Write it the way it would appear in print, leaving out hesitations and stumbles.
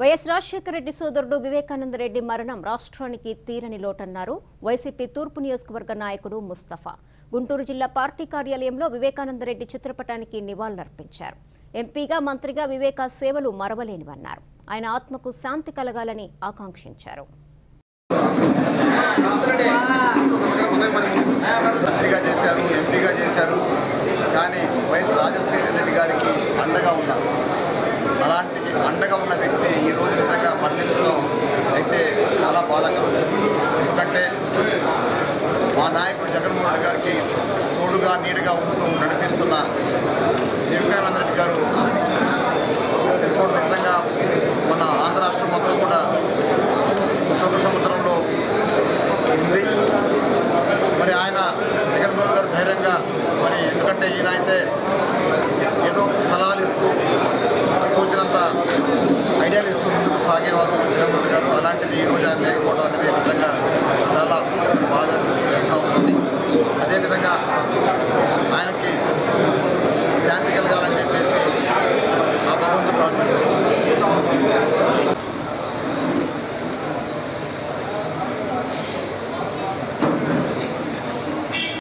YS Rajasekhar Reddy Sodarudu Vivekananda Reddy Maranam Rashtraniki Tirani Lotu Annaru YCP Turpu Niyojakavarga Nayakudu Mustafa Guntur Jilla Party Karyalayamlo Vivekananda Reddy Chitrapataniki Nivaళులర్పించారు ఎంపీగా మంత్రిగా వివేక సేవలు మరవలేని అన్నారు ఆయన ఆత్మకు శాంతి కలగాలని ఆకాంక్షించారు మంత్రిగా చేశారు ఎంపీగా చేశారు కానీ వైఎస్ రాజశేఖర్ రెడ్డి గారికి అండగా ఉన్నారు అలాంటి అండగా ఉన్న వ్యక్తి ఈ రోజు నిజంగా మరణించడం అయితే చాలా బాధాకరం ఎందుకంటే మా నాయకుడు జగన్మోహన్ రెడ్డి గారికి తోడుగా నీడగా ఉంటూ నడిపిస్తున్న వివేకానంద రెడ్డి గారు